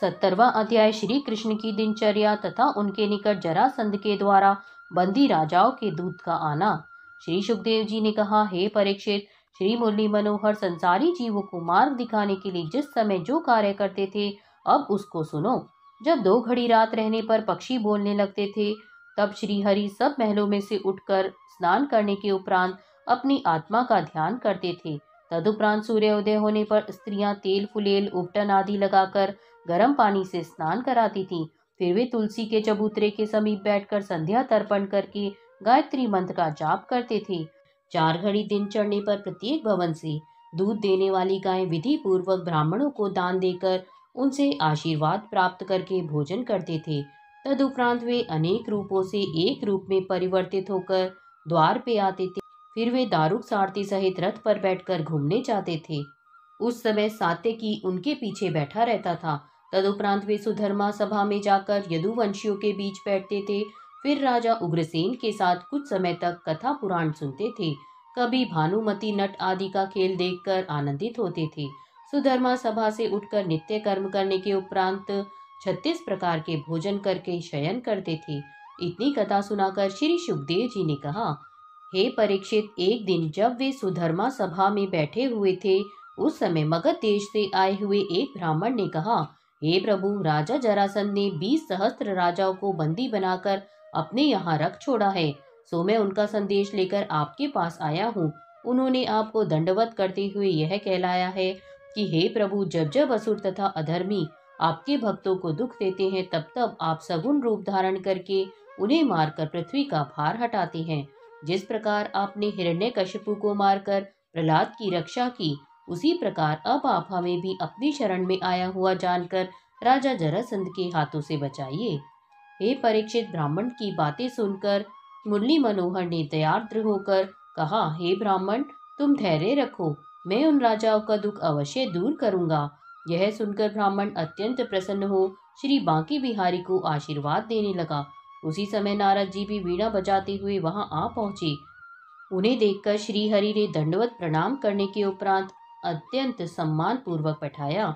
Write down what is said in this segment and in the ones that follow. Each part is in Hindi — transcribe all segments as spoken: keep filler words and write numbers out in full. सत्तरवां अध्याय श्री कृष्ण की दिनचर्या तथा उनके निकट जरासंध के द्वारा बंदी राजाओं के दूत का आना। श्री सुखदेव जी ने कहा, हे परीक्षित, श्री मुरली मनोहर संसारी जीवों को मार्ग दिखाने के लिए जिस समय जो कार्य करते थे, अब उसको सुनो। जब दो घड़ी रात रहने पर पक्षी बोलने लगते थे, तब श्री हरि सब महलों में से उठकर स्नान करने के उपरांत अपनी आत्मा का ध्यान करते थे। तदुपरांत सूर्योदय होने पर स्त्रियां तेल, फुलेल, उपटन आदि लगाकर गर्म पानी से स्नान कराती थीं। फिर वे तुलसी के चबूतरे के समीप बैठकर संध्या तर्पण करके गायत्री मंत्र का जाप करते थे। चार घड़ी दिन चढ़ने पर प्रत्येक भवन से दूध देने वाली गायें विधि पूर्वक ब्राह्मणों को दान देकर उनसे आशीर्वाद प्राप्त करके भोजन करते थे। तदुपरांत वे अनेक रूपों से एक रूप में परिवर्तित होकर द्वार पे आते थे। फिर वे दारूक सारथी सहित रथ पर बैठकर घूमने जाते थे। उस समय सात्यकि उनके पीछे बैठा रहता था। तदुपरांत वे सुधर्मा सभा में जाकर यदुवंशियों के बीच बैठते थे। फिर राजा उग्रसेन के साथ कुछ समय तक कथा पुराण सुनते थे। कभी भानुमती नट आदि का खेल देखकर आनंदित होते थे। सुधर्मा सभा से उठकर नित्य कर्म करने के उपरांत छत्तीस प्रकार के भोजन करके शयन करते थे। इतनी कथा सुनाकर श्री सुखदेव जी ने कहा, हे परीक्षित, एक दिन जब वे सुधर्मा सभा में बैठे हुए थे, उस समय मगध देश से आए हुए एक ब्राह्मण ने कहा, हे प्रभु, राजा जरासंध ने बीस सहस्त्र राजाओं को बंदी बनाकर अपने यहाँ रख छोड़ा है, सो मैं उनका संदेश लेकर आपके पास आया हूँ। उन्होंने आपको दंडवत करते हुए यह कहलाया है कि हे प्रभु, जब जब असुर तथा अधर्मी आपके भक्तों को दुख देते हैं, तब तब आप सगुण रूप धारण करके उन्हें मारकर पृथ्वी का भार हटाते हैं। जिस प्रकार आपने हिरण्य कश्यपु को मारकर प्रहलाद की रक्षा की, उसी प्रकार अब आप हमें भी अपनी शरण में आया हुआ जानकर राजा जरासंध के हाथों से बचाइए। हे परीक्षित, ब्राह्मण की बातें सुनकर मुरली मनोहर ने दयार्द्र होकर कहा, हे ब्राह्मण, तुम धैर्य रखो, मैं उन राजाओं का दुख अवश्य दूर करूंगा। यह सुनकर ब्राह्मण अत्यंत प्रसन्न हो श्री बांकी बिहारी को आशीर्वाद देने लगा। उसी समय नारद जी भी वीणा बजाते हुए वहां आ पहुंचे। उन्हें देखकर श्री हरि ने दंडवत प्रणाम करने के उपरांत अत्यंत सम्मान पूर्वक बैठाया।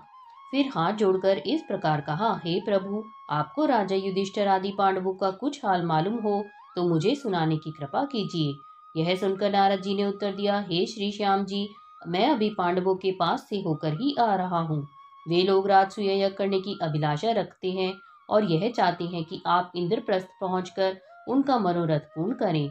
फिर हाथ जोड़कर इस प्रकार कहा, हे प्रभु, आपको राजा युधिष्ठिर आदि पांडवों का कुछ हाल मालूम हो तो मुझे सुनाने की कृपा कीजिए। यह सुनकर नारद जी ने उत्तर दिया, हे श्री श्याम जी, मैं अभी पांडवों के पास से होकर ही आ रहा हूँ। वे लोग राजसूय यज्ञ करने की अभिलाषा रखते हैं और यह चाहते हैं कि आप इंद्रप्रस्थ पहुंचकर उनका मनोरथ पूर्ण करें।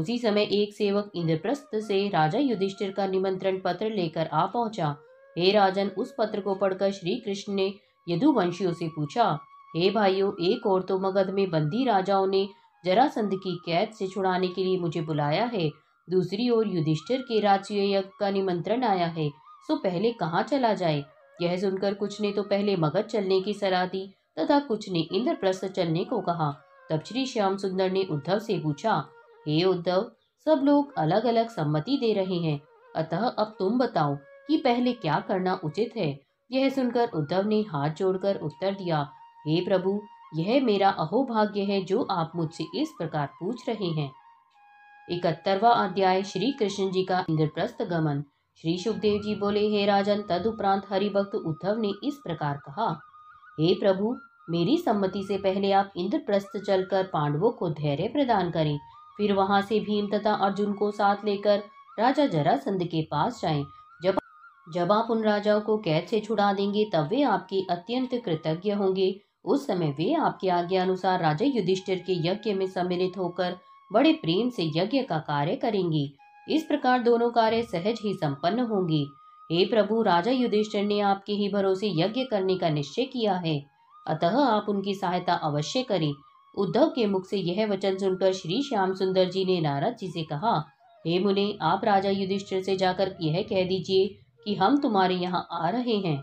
उसी समय एक सेवक इंद्रप्रस्थ से राजा युधिष्ठिर का निमंत्रण पत्र लेकर आ पहुंचा। हे राजन, उस पत्र को पढ़कर श्री कृष्ण ने यदुवंशियों से पूछा, हे भाइयों, एक और तो मगध में बंदी राजाओं ने जरासंध की कैद से छुड़ाने के लिए मुझे बुलाया है, दूसरी ओर युधिष्ठिर के राजसूय यज्ञ का निमंत्रण आया है, सो पहले कहाँ चला जाए। यह सुनकर कुछ ने तो पहले मगध चलने की सलाह दी तथा कुछ ने इंद्रप्रस्थ चलने को कहा। तब श्री श्याम सुंदर ने उद्धव से पूछा, हे उद्धव, सब लोग अलग अलग सम्मति दे रहे हैं, अतः अब तुम बताओ कि पहले क्या करना उचित है। यह सुनकर उद्धव ने हाथ जोड़कर उत्तर दिया, हे प्रभु, यह मेरा अहोभाग्य है जो आप मुझसे इस प्रकार पूछ रहे हैं। इकहत्तरवां अध्याय श्री कृष्ण जी का इंद्रप्रस्थ गमन। श्री सुखदेव जी बोले, हे राजन, तदुपरांत हरिभक्त उद्धव ने इस प्रकार कहा, हे प्रभु, मेरी सम्मति से पहले आप इंद्रप्रस्थ चलकर पांडवों को धैर्य प्रदान करें, फिर वहां से भीम तथा अर्जुन को साथ लेकर राजा जरासंध के पास जाएं। जब जब आप उन राजाओं को कैद से छुड़ा देंगे, तब वे आपके अत्यंत कृतज्ञ होंगे। उस समय वे आपके आज्ञा अनुसार राजा युधिष्ठिर के यज्ञ में सम्मिलित होकर बड़े प्रेम से यज्ञ का कार्य करेंगे। इस प्रकार दोनों कार्य सहज ही संपन्न होंगे। हे प्रभु, राजा युधिष्ठिर ने आपके ही भरोसे यज्ञ करने का निश्चय किया है, अतः आप उनकी सहायता अवश्य करें। उद्धव के मुख से यह वचन सुनकर श्री श्याम सुंदर जी ने नारद जी से कहा, हे मुने, आप राजा युधिष्ठिर से जाकर यह कह दीजिए कि हम तुम्हारे यहाँ आ रहे हैं।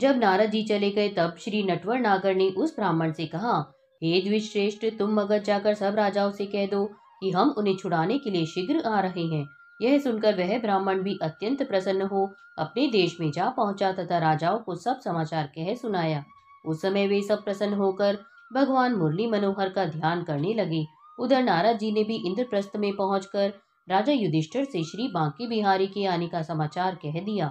जब नारद जी चले गए, तब श्री नटवर नागर ने उस ब्राह्मण से कहा, हे द्विश्रेष्ठ, तुम मगध जाकर सब राजाओं से कह दो कि हम उन्हें छुड़ाने के लिए शीघ्र आ रहे हैं। यह सुनकर वह ब्राह्मण भी अत्यंत प्रसन्न हो अपने देश में जा पहुंचा तथा राजाओं को सब समाचार कह सुनाया। उस समय वे सब प्रसन्न होकर भगवान मुरली मनोहर का ध्यान करने लगे। उधर नारद जी ने भी इंद्रप्रस्थ में पहुंचकर राजा युधिष्ठिर से श्री बांकी बिहारी के आने का समाचार कह दिया।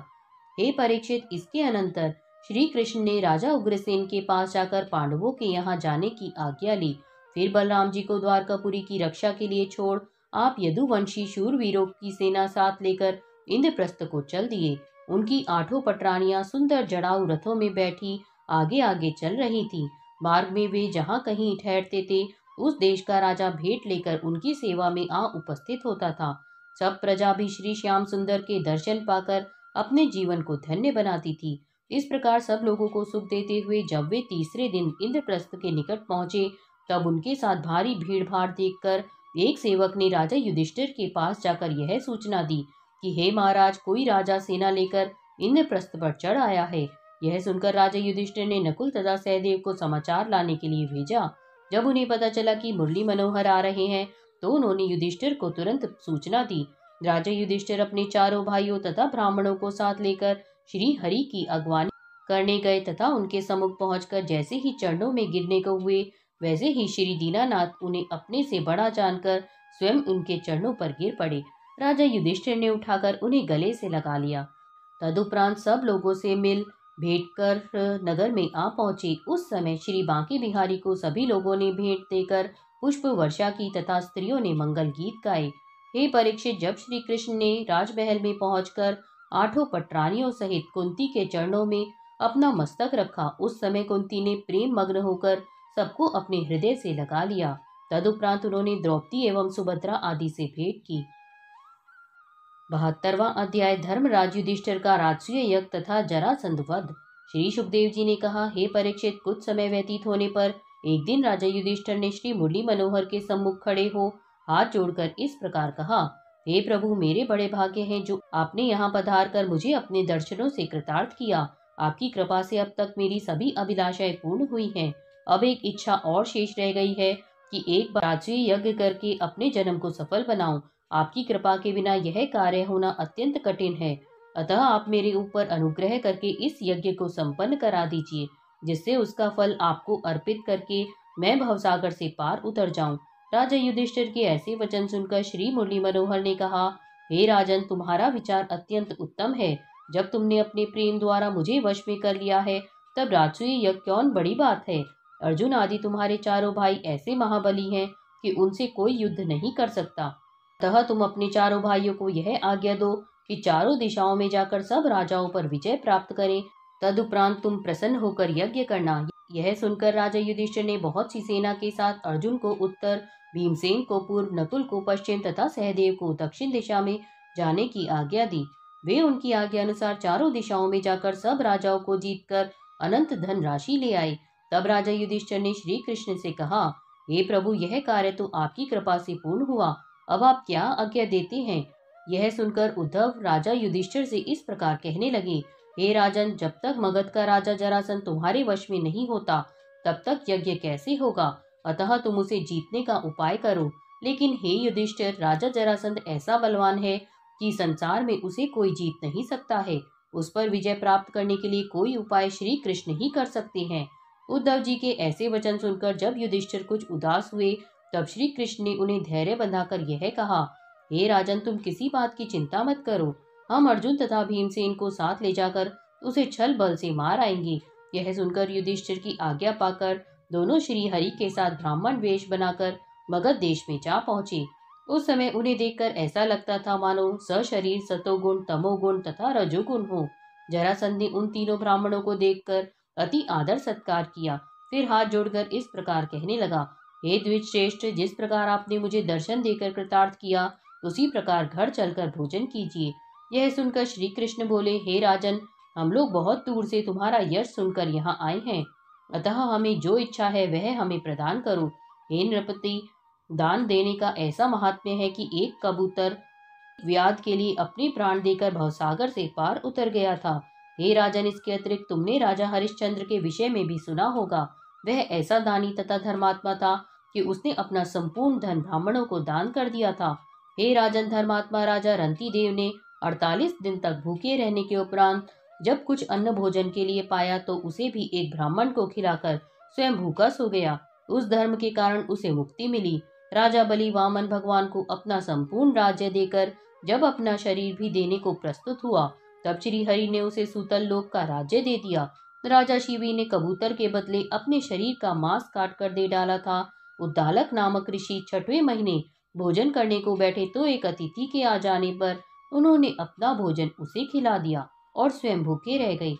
हे परीक्षित, इसके अनंतर श्री कृष्ण ने राजा उग्रसेन के पास जाकर पांडवों के यहाँ जाने की आज्ञा ली। फिर बलराम जी को द्वारकापुरी की रक्षा के लिए छोड़ आप यदुवंशी शूरवीरों की सेना साथ लेकर इंद्रप्रस्थ को चल दिए। उनकी आठों पटरानियां सुंदर जड़ाऊ रथों में बैठी आगे आगे चल रही थीं। मार्ग में वे जहाँ कहीं ठहरते थे उस देश का राजा भेंट लेकर उनकी सेवा में आ उपस्थित होता था। सब प्रजा भी श्री श्याम सुंदर के दर्शन पाकर अपने जीवन को धन्य बनाती थी। इस प्रकार सब लोगों को सुख देते हुए जब वे तीसरे दिन इंद्रप्रस्थ के निकट पहुंचे तब उनके साथ भारी भीड़भाड़ देखकर एक सेवक ने राजा युधिष्ठिर के पास जाकर यह सूचना दी कि हे महाराज, कोई राजा सेना लेकर इंद्रप्रस्थ पर चढ़ आया है। यह सुनकर राजा युधिष्ठिर ने नकुल तथा सहदेव को समाचार लाने के लिए भेजा। जब उन्हें पता चला कि मुरली मनोहर आ रहे हैं तो उन्होंने युधिष्ठिर को तुरंत सूचना दी। राजा युधिष्ठिर अपने चारों भाइयों तथा ब्राह्मणों को साथ लेकर श्री हरि की अगवानी करने गए तथा उनके सम्मुख पहुंचकर जैसे ही चरणों में गिरने को हुए वैसे ही श्री दीनानाथ उन्हें अपने से बड़ा जानकर स्वयं उनके चरणों पर गिर पड़े। राजा युधिष्ठिर ने उठाकर उन्हें गले से लगा लिया। तदुपरांत सब लोगों से मिल भेंट कर नगर में आ पहुंचे। उस समय श्री बांकी बिहारी को सभी लोगों ने भेंट देकर पुष्प वर्षा की तथा स्त्रियों ने मंगल गीत गाए। हे परीक्षित, जब श्री कृष्ण ने राजमहल में पहुंचकर आठों पटरानियों सहित कुंती के चरणों में अपना मस्तक रखा उस समय कुंती ने प्रेम मग्न होकर सबको अपने हृदय से लगा लिया। तदुपरांत उन्होंने द्रौपदी एवं सुभद्रा आदि से भेंट की। बहत्तरवां अध्याय धर्मराज युधिष्ठिर का राजसूय यज्ञ तथा जरासंध वध। श्री सुखदेव जी ने कहा, हे परीक्षित, कुछ समय व्यतीत होने पर एक दिन राजा युधिष्ठिर ने श्री मुरली मनोहर के सम्मुख खड़े हो हाथ जोड़कर इस प्रकार कहा, हे प्रभु, मेरे बड़े भाग्य हैं जो आपने यहाँ पधार कर मुझे अपने दर्शनों से कृतार्थ किया। आपकी कृपा से अब तक मेरी सभी अभिलाषाएं पूर्ण हुई हैं। अब एक इच्छा और शेष रह गई है कि एक बार राजसूय यज्ञ करके अपने जन्म को सफल बनाऊं। आपकी कृपा के बिना यह कार्य होना अत्यंत कठिन है, अतः आप मेरे ऊपर अनुग्रह करके इस यज्ञ को संपन्न करा दीजिए, जिससे उसका फल आपको अर्पित करके मैं भवसागर से पार उतर जाऊं। राजा युधिष्ठिर के ऐसे वचन सुनकर श्री मुरली मनोहर ने कहा, हे राजन, तुम्हारा विचार अत्यंत उत्तम है। जब तुमने अपने प्रेम द्वारा मुझे वश में कर लिया है तब राजसूय यज्ञ कौन बड़ी बात है। अर्जुन आदि तुम्हारे चारों भाई ऐसे महाबली हैं कि उनसे कोई युद्ध नहीं कर सकता। अतः तुम अपने चारों भाइयों को यह आज्ञा दो कि चारों दिशाओं में जाकर सब राजाओं पर विजय प्राप्त करें। तदुपरांत तुम प्रसन्न होकर यज्ञ करना। यह सुनकर राजा युधिष्ठिर ने बहुत सी सेना के साथ अर्जुन को उत्तर, भीमसेन को पूर्व, नकुल को पश्चिम तथा सहदेव को दक्षिण दिशा में जाने की आज्ञा दी। वे उनकी आज्ञा अनुसार चारों दिशाओं में जाकर सब राजाओं को जीतकर अनंत धन राशि ले आए। तब राजा युधिष्ठिर ने श्री कृष्ण से कहा, हे प्रभु, यह कार्य तो आपकी कृपा से पूर्ण हुआ, अब आप क्या आज्ञा देते हैं। यह सुनकर उद्धव राजा युधिष्ठिर से इस प्रकार कहने लगे, हे राजन, जब तक मगध का राजा जरासंध तुम्हारे वश में नहीं होता तब तक यज्ञ कैसे होगा, अतः तुम उसे जीतने का उपाय करो। लेकिन हे युधिष्ठिर, राजा जरासंध ऐसा बलवान है कि संसार में उसे कोई जीत नहीं सकता है। उस पर विजय प्राप्त करने के लिए कोई उपाय श्री कृष्ण ही कर सकते हैं। उद्धव जी के ऐसे वचन सुनकर जब युधिष्ठिर कुछ उदास हुए तब श्री कृष्ण ने उन्हें धैर्य बंधाकर यह कहा, हे राजन, तुम किसी बात की चिंता मत करो। हम अर्जुन तथा भीमसेन को साथ ले जाकर उसे छल बल से मार आएंगे। यह सुनकर युधिष्ठिर की आज्ञा पाकर दोनों श्री हरि के साथ ब्राह्मण वेश बनाकर मगध देश में जा पहुंचे। उस समय उन्हें देखकर ऐसा लगता था मानो सशरीर सतोगुण, तमोगुण तथा रजोगुण हो। जरासंध ने उन तीनों ब्राह्मणों को देखकर अति आदर सत्कार किया। फिर हाथ जोड़कर इस प्रकार कहने लगा, हे द्विजश्रेष्ठ, जिस प्रकार आपने मुझे दर्शन देकर कृतार्थ किया उसी प्रकार घर चलकर भोजन कीजिए। यह सुनकर श्री कृष्ण बोले, हे राजन, हम लोग बहुत दूर से तुम्हारा यश सुनकर यहाँ आए हैं, अतः हमें जो इच्छा है वह हमें प्रदान करो। हे नृपति, दान देने का ऐसा महात्म्य है कि एक कबूतर व्याध के लिए अपने प्राण देकर भवसागर से पार उतर गया था। हे राजन, इसके अतिरिक्त तुमने राजा हरिश्चंद्र के विषय में भी सुना होगा। वह ऐसा दानी तथा धर्मात्मा था कि उसने अपना संपूर्ण धन ब्राह्मणों को दान कर दिया था। हे राजन, धर्मात्मा राजा रंतिदेव ने अड़तालीस दिन तक भूखे रहने के उपरांत जब कुछ अन्न भोजन के लिए पाया तो उसे भी एक ब्राह्मण को खिलाकर स्वयं भूखा सो गया। उस धर्म के कारण उसे मुक्ति मिली। राजा बली वामन भगवान को अपना संपूर्ण राज्य देकर जब अपना शरीर भी देने को प्रस्तुत हुआ तब श्री हरि ने उसे सूतल लोक का राज्य दे दिया। राजा शिवी ने कबूतर के बदले अपने शरीर का मांस काट कर दे डाला था। उद्दालक नामक ऋषि छठवें महीने भोजन करने को बैठे तो एक अतिथि के आ जाने पर उन्होंने अपना भोजन उसे खिला दिया और स्वयं भूखे रह गए।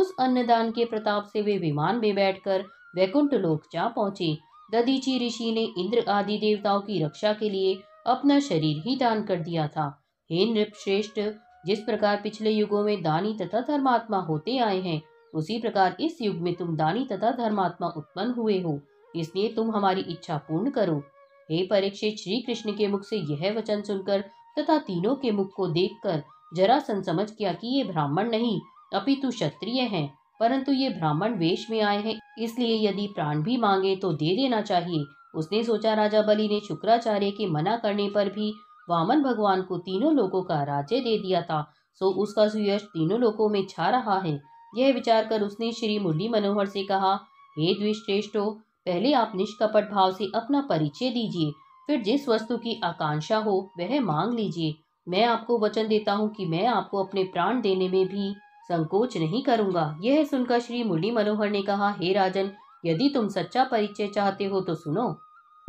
उस अन्नदान के प्रताप से वे विमान में बैठकर वैकुंठ लोक जा पहुंचे। दधीचि ऋषि ने इंद्र आदि देवताओं की रक्षा के लिए अपना शरीर ही दान कर दिया था। हे नृपश्रेष्ठ, जिस प्रकार पिछले युगों में दानी तथा धर्मात्मा होते आए हैं, उसी प्रकार इस युग में तुम दानी तथा धर्मात्मा उत्पन्न हुए हो, इसलिए तुम हमारी इच्छा पूर्ण करो। हे परीक्षित, श्री कृष्ण के मुख से यह वचन सुनकर तथा तीनों के मुख को देखकर जरासंध समझ गया कि ये ब्राह्मण नहीं अपितु क्षत्रिय हैं, परंतु ये ब्राह्मण वेश में आए हैं, इसलिए यदि प्राण भी मांगे तो दे देना चाहिए। उसने सोचा राजा बली ने शुक्राचार्य के मना करने पर भी वामन भगवान को तीनों लोकों का राज्य दे दिया था, सो उसका सुयश तीनों लोकों में छा रहा है। यह विचार कर उसने श्री मुरली मनोहर से कहा, हे द्विश्रेष्ठो, पहले आप निष्कपट भाव से अपना परिचय दीजिए, फिर जिस वस्तु की आकांक्षा हो वह मांग लीजिए। मैं आपको वचन देता हूँ कि मैं आपको अपने प्राण देने में भी संकोच नहीं करूँगा। यह सुनकर श्री मुरली मनोहर ने कहा, हे राजन, यदि तुम सच्चा परिचय चाहते हो तो सुनो,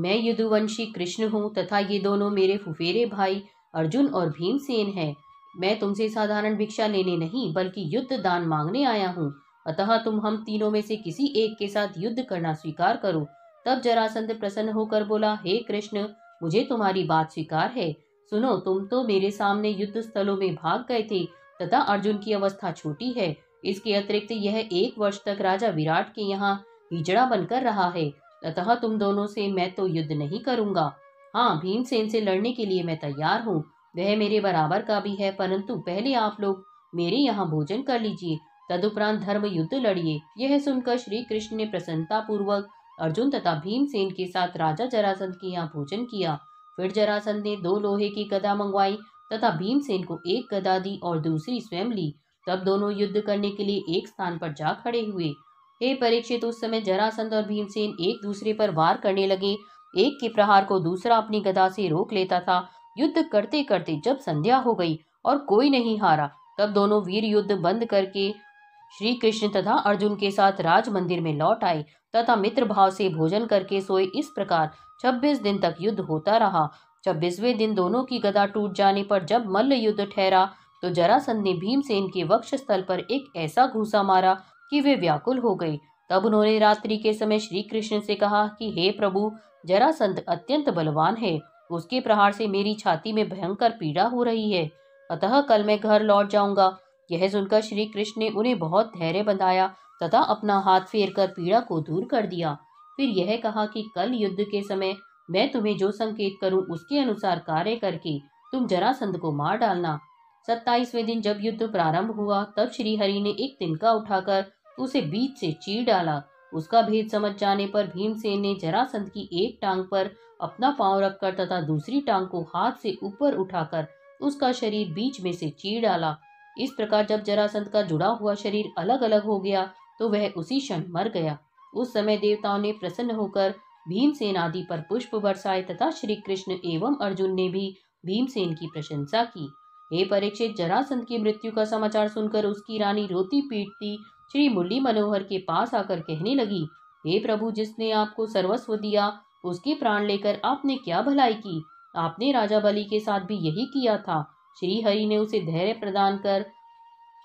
मैं यदुवंशी कृष्ण हूँ तथा ये दोनों मेरे फुफेरे भाई अर्जुन और भीमसेन हैं। मैं तुमसे साधारण भिक्षा लेने नहीं बल्कि युद्ध दान मांगने आया हूँ, अतः तुम हम तीनों में से किसी एक के साथ युद्ध करना स्वीकार करो। तब जरासंध प्रसन्न होकर बोला, हे कृष्ण, मुझे तुम्हारी बात स्वीकार है। सुनो, तुम तो मेरे सामने युद्ध स्थलों में भाग गए थे तथा अर्जुन की अवस्था छोटी है। इसके अतिरिक्त यह एक वर्ष तक राजा विराट के यहाँ हिजड़ा बनकर रहा है, अतः तुम दोनों से मैं तो युद्ध नहीं करूँगा। हाँ, भीमसेन से लड़ने के लिए मैं तैयार हूँ, वह मेरे बराबर का भी है, परंतु पहले आप लोग मेरे यहाँ भोजन कर लीजिए, तदुपरांत धर्म युद्ध लड़िए। यह सुनकर श्री कृष्ण ने प्रसन्नतापूर्वक अर्जुन तथा भीमसेन के साथ राजा जरासंध के यहाँ भोजन किया। फिर जरासंध ने दो लोहे की गदा मंगवाई तथा भीमसेन को एक गदा दी और दूसरी स्वयं ली। तब दोनों युद्ध करने के लिए एक स्थान पर जा खड़े हुए। हे परीक्षित, उस समय जरासंध और भीमसेन एक दूसरे पर वार करने लगे। एक के प्रहार को दूसरा अपनी गदा से रोक लेता था। युद्ध करते करते जब संध्या हो गई और कोई नहीं हारा, तब दोनों वीर युद्ध बंद करके श्री कृष्ण तथा अर्जुन के साथ राज मंदिर में लौट आए तथा मित्र भाव से भोजन करके सोए। इस प्रकार छब्बीस दिन तक युद्ध होता रहा। छब्बीसवें दिन दोनों की गदा टूट जाने पर जब मल्ल युद्ध ठहरा तो जरासंध ने भीमसेन के वक्षस्थल पर एक ऐसा घूसा मारा कि वे व्याकुल हो गए। तब उन्होंने रात्रि के समय श्री कृष्ण से कहा कि हे प्रभु, जरासंध अत्यंत बलवान है, उसके प्रहार से मेरी छाती में भयंकर पीड़ा हो रही है, अतः कल मैं घर लौट जाऊंगा। यह सुनकर श्री कृष्ण ने उन्हें बहुत धैर्य बंधाया तथा अपना हाथ फेरकर पीड़ा को दूर कर दिया। फिर यह कहा कि कल युद्ध के समय मैं तुम्हें जो संकेत करूं उसके अनुसार कार्य करके तुम जरासंध को मार डालना। सत्ताईसवें दिन जब युद्ध प्रारंभ हुआ तब श्रीहरि ने एक तिनका उठाकर उसे बीच से चीर डाला। उसका भेद समझ जाने पर भीमसेन ने जरासंध की एक टांग पर अपना पांव रखकर तथा दूसरी टांग को हाथ से ऊपर उठाकर उसका शरीर बीच में से चीर डाला। इस प्रकार जब जरासंध का जुड़ा हुआ शरीर अलग अलग हो गया तो वह उसी क्षण मर गया। उस समय देवताओं ने प्रसन्न होकर भीमसेन आदि पर पुष्प बरसाए तथा श्री कृष्ण एवं अर्जुन ने भी भीमसेन की प्रशंसा की। हे परीक्षित, जरासंध की मृत्यु का समाचार सुनकर उसकी रानी रोती पीटती श्री मुरली मनोहर के पास आकर कहने लगी, हे प्रभु, जिसने आपको सर्वस्व दिया उसके प्राण लेकर आपने क्या भलाई की। आपने राजा बली के साथ भी यही किया था। श्री हरि ने उसे धैर्य प्रदान कर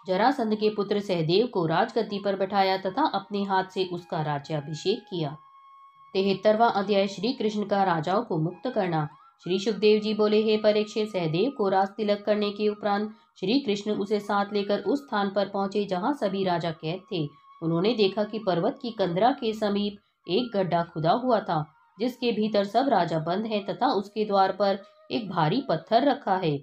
जरासंध के पुत्र सहदेव को राजगद्दी पर बैठाया तथा अपने हाथ से उसका राज्याभिषेक किया। तिहत्तरवां अध्याय, श्री कृष्ण का राजाओं को मुक्त करना। श्री सुखदेव जी बोले, हे परीक्षित, सहदेव को राज तिलक करने के उपरांत श्री कृष्ण उसे साथ लेकर उस स्थान पर पहुंचे जहां सभी राजा कैद थे। उन्होंने देखा कि पर्वत की कंदरा के समीप एक गड्ढा खुदा हुआ था जिसके भीतर सब राजा बंद हैं तथा उसके द्वार पर एक भारी पत्थर रखा है।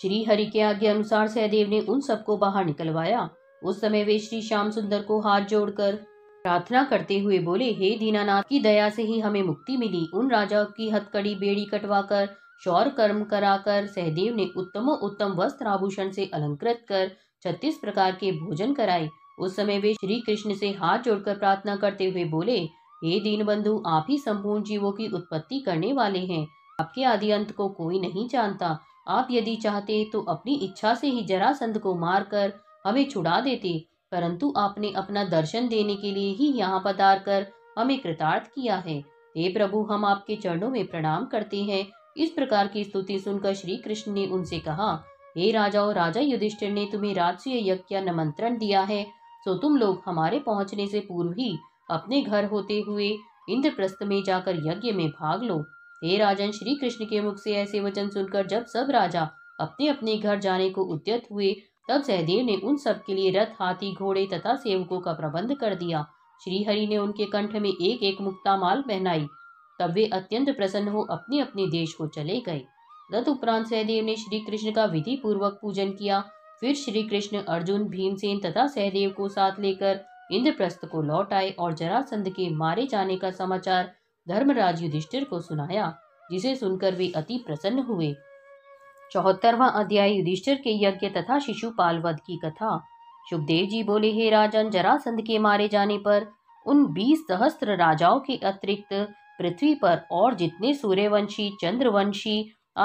श्री हरि के आज्ञा अनुसार सहदेव ने उन सबको बाहर निकलवाया। उस समय वे श्री श्याम सुंदर को हाथ जोड़कर प्रार्थना करते हुए बोले, हे दीनानाथ की दया से ही हमें मुक्ति मिली। उन राजाओं की हथकड़ी बेड़ी कटवाकर शौर कर्म कराकर सहदेव ने उत्तमो उत्तम वस्त्र आभूषण से अलंकृत कर छत्तीस प्रकार के भोजन कराए। उस समय वे श्री कृष्ण से हाथ जोड़कर प्रार्थना करते हुए बोले, हे दीनबंधु, आप ही संपूर्ण जीवों की उत्पत्ति करने वाले हैं, आपके आदि अंत को कोई नहीं जानता। आप यदि चाहते तो अपनी इच्छा से ही जरासंध को मारकर हमें छुड़ा देते, परंतु आपने अपना दर्शन देने के लिए ही यहाँ पधार कर हमें कृतार्थ किया है। हे प्रभु, हम आपके चरणों में प्रणाम करते हैं। इस प्रकार की स्तुति सुनकर श्री कृष्ण ने उनसे कहा, हे राजाओं, राजा युधिष्ठिर ने तुम्हें राजसूय यज्ञ निमंत्रण दिया है, तो तुम लोग हमारे पहुँचने से पूर्व ही अपने घर होते हुए इंद्रप्रस्थ में जाकर यज्ञ में भाग लो। हे राजन, श्री कृष्ण के मुख से ऐसे वचन सुनकर जब सब राजा अपने अपने घर जाने को उद्यत हुए, तब सहदेव ने उन सब के लिए रथ, हाथी, घोड़े तथा सेवकों का प्रबंध कर दिया। श्रीहरि ने उनके कंठ में एक एक मुक्तामाल पहनाई। तब वे अत्यंत प्रसन्न हो अपने अपने देश को चले गए। तदुपरांत सहदेव ने श्री कृष्ण का विधि पूर्वक पूजन किया। फिर श्री कृष्ण, अर्जुन, भीमसेन तथा सहदेव को साथ लेकर इंद्रप्रस्थ को लौट आए और जरासंध के मारे जाने का समाचार धर्मराज युधिष्ठिर को सुनाया, जिसे सुनकर वे अति प्रसन्न हुए। चौहत्तरवां अध्याय, युधिष्ठिर के यज्ञ तथा शिशुपाल वध की कथा। सुखदेव जी बोले, हे राजन, जरासंध के मारे जाने पर उन बीस सहस्त्र राजाओं के अतिरिक्त पृथ्वी पर और जितने सूर्यवंशी, चंद्रवंशी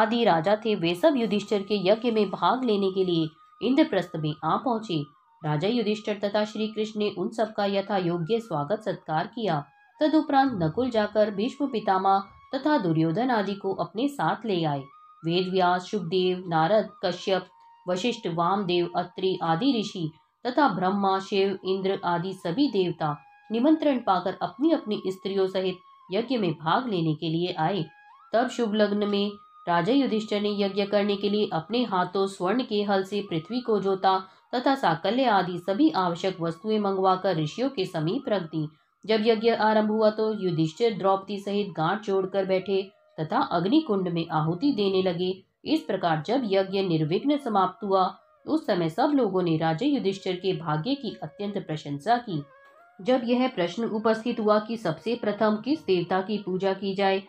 आदि राजा थे, वे सब युधिष्ठिर के यज्ञ में भाग लेने के लिए इंद्रप्रस्थ में आ पहुंचे। राजा युधिष्ठिर तथा श्री कृष्ण ने उन सबका यथा योग्य स्वागत सत्कार किया। तदुपरांत नकुल जाकर भीष्म पितामह तथा दुर्योधन आदि को अपने साथ ले आए। वेद व्यास, सुखदेव, नारद, कश्यप, वशिष्ठ, वामदेव, अत्रि आदि ऋषि तथा ब्रह्मा, शिव, इंद्र आदि सभी देवता निमंत्रण पाकर अपनी अपनी स्त्रियों सहित यज्ञ में भाग लेने के लिए आए। तब शुभ लग्न में राजा युधिष्ठिर ने यज्ञ करने के लिए अपने हाथों स्वर्ण के हल से पृथ्वी को जोता तथा साकल्य आदि सभी आवश्यक वस्तुएं मंगवाकर ऋषियों के समीप रख दी। जब यज्ञ आरंभ हुआ तो युधिष्ठिर द्रौपदी सहित गांठ जोड़कर बैठे तथा अग्निकुंड में आहुति देने लगे। इस प्रकार जब यज्ञ निर्विघ्न समाप्त हुआ, उस समय सब लोगों ने राजा युधिष्ठिर के भाग्य की अत्यंत प्रशंसा की। जब यह प्रश्न उपस्थित हुआ कि सबसे प्रथम किस देवता की पूजा की जाए,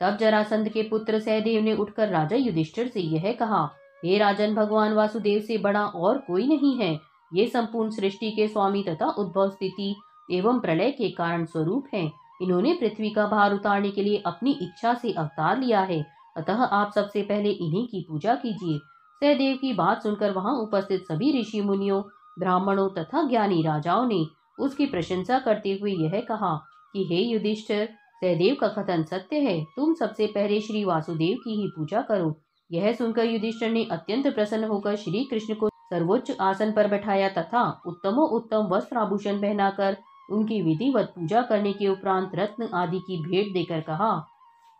तब जरासंध के पुत्र सहदेव ने उठकर राजा युधिष्ठिर से यह कहा, हे राजन, भगवान वासुदेव से बड़ा और कोई नहीं है। ये संपूर्ण सृष्टि के स्वामी तथा उद्भव स्थिति एवं प्रलय के कारण स्वरूप हैं। इन्होंने पृथ्वी का भार उतारने के लिए अपनी इच्छा से अवतार लिया है, अतः आप सबसे पहले इन्हीं की पूजा कीजिए। सहदेव की बात सुनकर वहां उपस्थित सभी ऋषि मुनियों, ब्राह्मणों तथा ज्ञानी राजाओं ने उसकी प्रशंसा करते हुए यह कहा कि हे युधिष्ठिर, सहदेव का कथन सत्य है, तुम सबसे पहले श्री वासुदेव की ही पूजा करो। यह सुनकर युधिष्ठिर ने अत्यंत प्रसन्न होकर श्री कृष्ण को सर्वोच्च आसन पर बैठाया तथा उत्तमो उत्तम वस्त्र आभूषण पहनाकर उनकी विधिवत पूजा करने के उपरांत रत्न आदि की भेंट देकर कहा,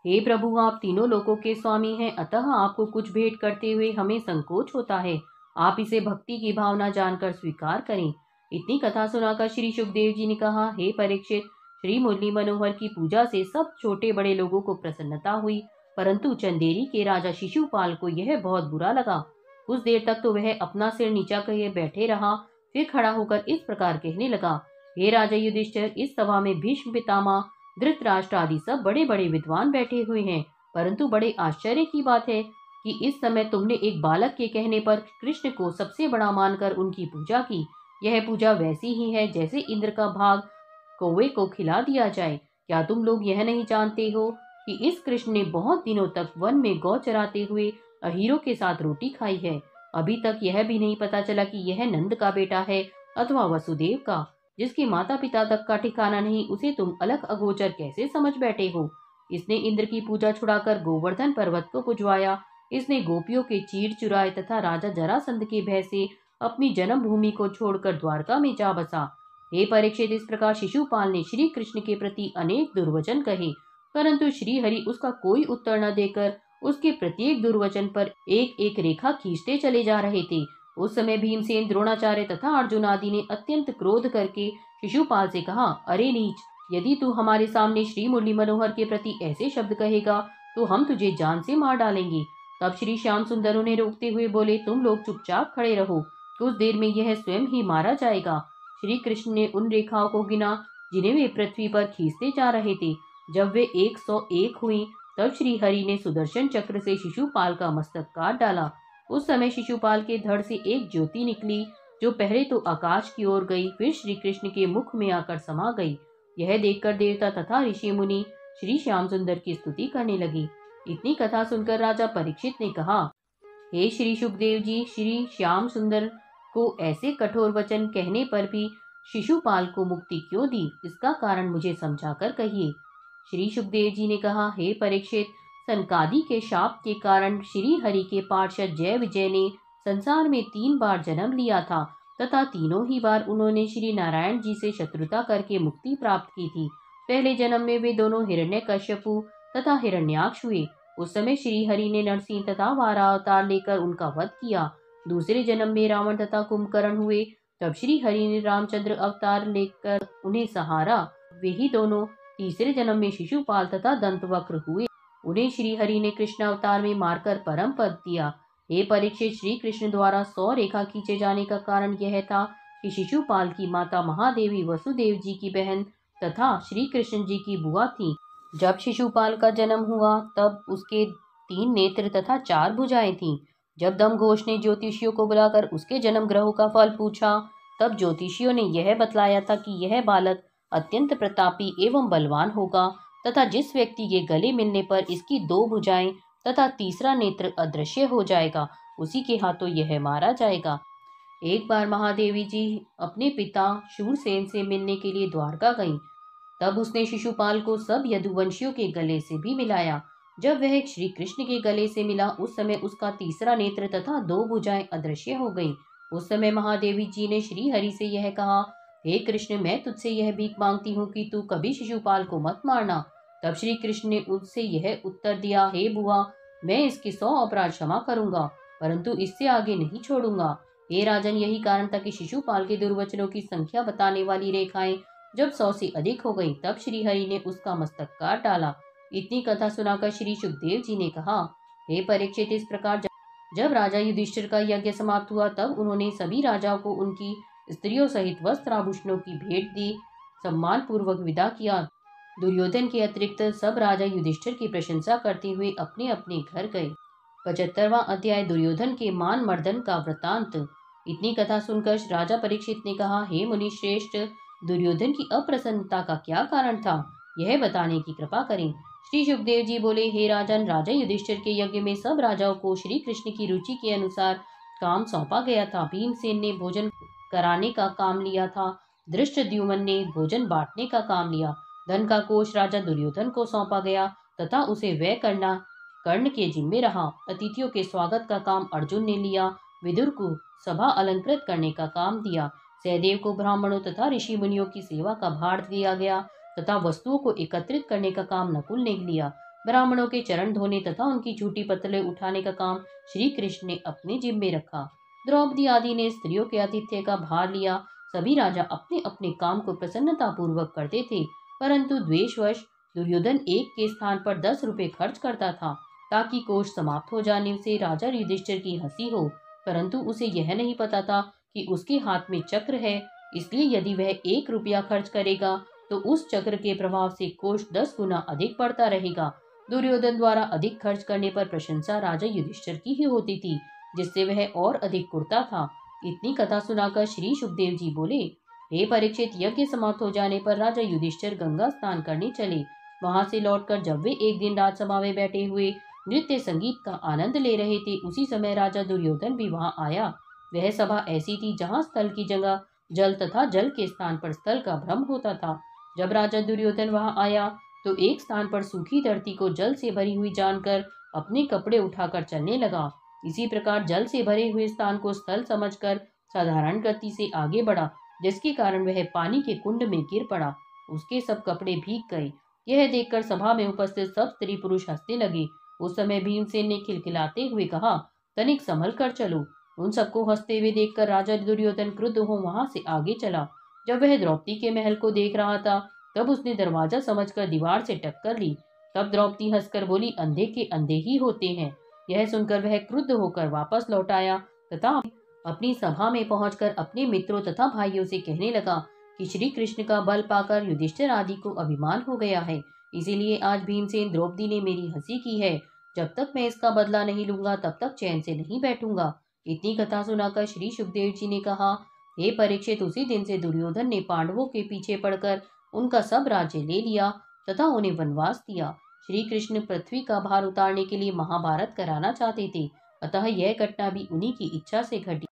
हे प्रभु, आप तीनों लोकों के स्वामी हैं, अतः आपको कुछ भेंट करते हुए हमें संकोच होता है। आप इसे भक्ति की भावना जानकर स्वीकार करें। इतनी कथा सुनाकर श्री सुखदेव जी ने कहा, हे परीक्षित, श्री मुरली मनोहर की पूजा से सब छोटे बड़े लोगों को प्रसन्नता हुई, परंतु चंदेरी के राजा शिशुपाल को यह बहुत बुरा लगा। कुछ देर तक तो वह अपना सिर नीचा किए बैठे रहा, फिर खड़ा होकर इस प्रकार कहने लगा, हे राजा युधिष्ठिर, इस सभा में भीष्म पितामह, धृतराष्ट्र आदि सब बड़े बड़े विद्वान बैठे हुए हैं, परंतु बड़े आश्चर्य की बात है कि इस समय तुमने एक बालक के कहने पर कृष्ण को सबसे बड़ा मानकर उनकी पूजा की। यह पूजा वैसी ही है जैसे इंद्र का भाग कौवे को खिला दिया जाए। क्या तुम लोग यह नहीं जानते हो कि इस कृष्ण ने बहुत दिनों तक वन में गौ चराते हुए अहीरों के साथ रोटी खाई है। अभी तक यह भी नहीं पता चला कि यह नंद का बेटा है अथवा वसुदेव का। जिसके माता पिता तक का ठिकाना नहीं, उसे तुम अलग अगोचर कैसे समझ बैठे हो। इसने इंद्र की पूजा छुड़ाकर गोवर्धन पर्वत को पुजवाया। इसने गोपियों के चीर चुराए तथा राजा जरासंध के भय से अपनी जन्मभूमि को छोड़कर द्वारका में जा बसा। हे परीक्षित, इस प्रकार शिशुपाल ने श्री कृष्ण के प्रति अनेक दुर्वचन कहे, परंतु श्रीहरि उसका कोई उत्तर न देकर उसके प्रत्येक दुर्वचन पर एक एक रेखा खींचते चले जा रहे थे। उस समय भीमसेन, द्रोणाचार्य तथा अर्जुन आदि ने अत्यंत क्रोध करके शिशुपाल से कहा, अरे नीच, यदि तू हमारे सामने श्री मुरली मनोहर के प्रति ऐसे शब्द कहेगा तो हम तुझे जान से मार डालेंगे। तब श्री श्याम सुंदर उन्हें रोकते हुए बोले, तुम लोग चुपचाप खड़े रहो, कुछ देर में यह स्वयं ही मारा जाएगा। श्री कृष्ण ने उन रेखाओं को गिना जिन्हें वे पृथ्वी पर खींचते जा रहे थे। जब वे एक सौ एक हुई, तब श्री हरि ने सुदर्शन चक्र से शिशुपाल का मस्तक काट डाला। उस समय शिशुपाल के धड़ से एक ज्योति निकली, जो पहले तो आकाश की ओर गई, फिर श्री कृष्ण के मुख में आकर समा गई। यह देखकर देवता तथा ऋषि मुनि श्री श्याम सुंदर की स्तुति करने लगी। इतनी कथा सुनकर राजा परीक्षित ने कहा, हे श्री सुखदेव जी, श्री श्याम सुंदर को ऐसे कठोर वचन कहने पर भी शिशुपाल को मुक्ति क्यों दी, इसका कारण मुझे समझाकर कहिए। श्री सुखदेव जी ने कहा, हे परीक्षित, सनकादि के शाप के कारण श्री हरि के पार्षद जय विजय ने संसार में तीन बार जन्म लिया था तथा तीनों ही बार उन्होंने श्री नारायण जी से शत्रुता करके मुक्ति प्राप्त की थी। पहले जन्म में वे दोनों हिरण्य कश्यपु तथा हिरण्याक्ष हुए। उस समय श्री हरि ने नरसिंह तथा वाराह अवतार लेकर उनका वध किया। दूसरे जन्म में रावण तथा कुंभकर्ण हुए। तब श्री हरि ने रामचंद्र अवतार लेकर उन्हें सहारा। वे ही दोनों तीसरे जन्म में शिशुपाल तथा दंतवक्र हुए। उन्हें श्री हरि ने कृष्ण अवतार में मारकर परम पद दिया। हे परीक्षित, श्री कृष्ण द्वारा सौ रेखा खींचे जाने का कारण यह था कि शिशुपाल की माता महादेवी वसुदेव जी की बहन तथा श्री कृष्ण जी की बुआ थी। जब शिशुपाल का जन्म हुआ तब उसके तीन नेत्र तथा चार भुजाएं थीं। जब दमघोष ने ज्योतिषियों को बुलाकर उसके जन्म ग्रहों का फल पूछा तब ज्योतिषियों ने यह बतलाया था कि यह बालक अत्यंत प्रतापी एवं बलवान होगा तथा जिस व्यक्ति के गले मिलने पर इसकी दो भुजाएं तथा तीसरा नेत्र अदृश्य हो जाएगा उसी के हाथों यह मारा जाएगा। एक बार महादेवी जी अपने पिता शूरसेन से मिलने के लिए द्वारका गईं। तब उसने शिशुपाल को सब यदुवंशियों के गले से भी मिलाया। जब वह श्री कृष्ण के गले से मिला उस समय उसका तीसरा नेत्र तथा दो भुजाएं अदृश्य हो गईं। उस समय महादेवी जी ने श्री हरि से यह कहा, हे कृष्ण, मैं तुझसे यह भीख मांगती हूँ कि तू कभी शिशुपाल को मत मारना। तब श्री कृष्ण ने उनसे यह उत्तर दिया, हे बुआ, मैं इसके सौ अपराध क्षमा करूंगा परंतु इससे आगे नहीं छोड़ूंगा। हे राजन, यही कारण था कि शिशुपाल के दुर्वचनों की संख्या बताने वाली रेखाएं जब सौ से अधिक हो गई तब श्री हरि ने उसका मस्तक काट डाला। इतनी कथा सुनाकर श्री सुखदेव जी ने कहा, हे परीक्षित, इस प्रकार जब राजा युधिष्ठिर का यज्ञ समाप्त हुआ तब उन्होंने सभी राजाओं को उनकी स्त्रियों सहित वस्त्र आभूषणों की भेंट दी, सम्मान पूर्वक विदा किया। दुर्योधन के अतिरिक्त सब राजा युधिष्ठिर की प्रशंसा करते हुए अपने अपने घर गए। पचहत्तरवां अध्याय, दुर्योधन के मान मर्दन का वृतांत। इतनी कथा सुनकर राजा परीक्षित ने कहा, हे मुनि श्रेष्ठ, दुर्योधन की अप्रसन्नता का क्या कारण था, यह बताने की कृपा करें। श्री सुखदेव जी बोले, हे राजन, राजा युधिष्ठिर के यज्ञ में सब राजाओं को श्री कृष्ण की रुचि के अनुसार काम सौंपा गया था। भीमसेन ने भोजन कराने का काम लिया था। धृष्टद्युम्न ने भोजन बांटने का काम लिया। धन का कोष राजा दुर्योधन को सौंपा गया तथा उसे व्यय करना कर्ण के जिम्मे रहा। अतिथियों के स्वागत का काम अर्जुन ने लिया। विदुर को सभा अलंकृत करने का काम दिया। सहदेव को ब्राह्मणों तथा ऋषि मुनियों की सेवा का भार दिया गया तथा वस्तुओं को एकत्रित करने का काम नकुल ने लिया। ब्राह्मणों के चरण धोने तथा उनकी झूठी पतले उठाने का काम श्री कृष्ण ने अपने जिम्मे रखा। द्रौपदी आदि ने स्त्रियों के आतिथ्य का भार लिया। सभी राजा अपने अपने काम को प्रसन्नता पूर्वक करते थे परंतु द्वेषवश दुर्योधन एक के स्थान पर दस रुपये खर्च करता था ताकि कोष समाप्त हो जाने से राजा युधिष्ठिर की हंसी हो, परंतु उसे यह नहीं पता था कि उसके हाथ में चक्र है। इसलिए यदि वह एक रुपया खर्च करेगा तो उस चक्र के प्रभाव से कोष दस गुना अधिक बढ़ता रहेगा। दुर्योधन द्वारा अधिक खर्च करने पर प्रशंसा राजा युधिष्ठिर की ही होती थी जिससे वह और अधिक कुढ़ता था। इतनी कथा सुनाकर श्री सुखदेव जी बोले, हे परीक्षित, यज्ञ समाप्त हो जाने पर राजा युधिष्ठिर गंगा स्नान करने चले। वहां से लौटकर जब वे एक दिन राजसभा में बैठे हुए नृत्य संगीत का आनंद ले रहे थे उसी समय राजा दुर्योधन भी वहां आया। वह सभा ऐसी थी जहां स्थल की जगह जल तथा जल के स्थान पर स्थल का भ्रम होता था। जब राजा दुर्योधन वहां आया तो एक स्थान पर सूखी धरती को जल से भरी हुई जानकर अपने कपड़े उठाकर चलने लगा। इसी प्रकार जल से भरे हुए स्थान को स्थल समझकर साधारण गति से आगे बढ़ा जिसके कारण वह पानी के कुंड में गिर पड़ा। उसके सब कपड़े भीग गए। यह देखकर सभा में उपस्थित सब स्त्री पुरुष हंसने लगे। उस समय भीमसेन ने खिलखिलाते हुए कहा, तनिक संभल कर चलो। उन सबको हंसते हुए देखकर राजा दुर्योधन क्रुद्ध हो वहां से आगे चला। जब वह द्रौपदी के महल को देख रहा था तब उसने दरवाजा समझकर दीवार से टक्कर ली। तब द्रौपदी हंसकर बोली, अंधे के अंधे ही होते हैं। यह सुनकर वह क्रुद्ध होकर वापस लौट आया तथा अपनी सभा में पहुंचकर अपने मित्रों तथा भाइयों से कहने लगा कि श्री कृष्ण का बल पाकर युधिष्ठिर आदि को अभिमान हो गया है, इसीलिए आज भीमसेन द्रौपदी ने मेरी हंसी की है। जब तक मैं इसका बदला नहीं लूंगा तब तक चैन से नहीं बैठूंगा। इतनी कथा सुनाकर श्री सुखदेव जी ने कहा, हे परीक्षित, उसी दिन से दुर्योधन ने पांडवों के पीछे पड़कर उनका सब राज्य ले लिया तथा उन्हें वनवास दिया। श्री कृष्ण पृथ्वी का भार उतारने के लिए महाभारत कराना चाहते थे, अतः यह घटना भी उन्हीं की इच्छा से घटी।